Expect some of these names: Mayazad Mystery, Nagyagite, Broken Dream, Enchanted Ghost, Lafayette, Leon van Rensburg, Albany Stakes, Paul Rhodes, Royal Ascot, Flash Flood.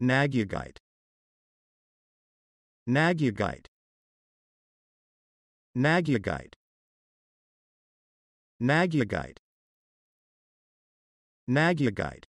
Nagyagite. Nagyagite. Nagyagite. Nagyagite. Nagyagite.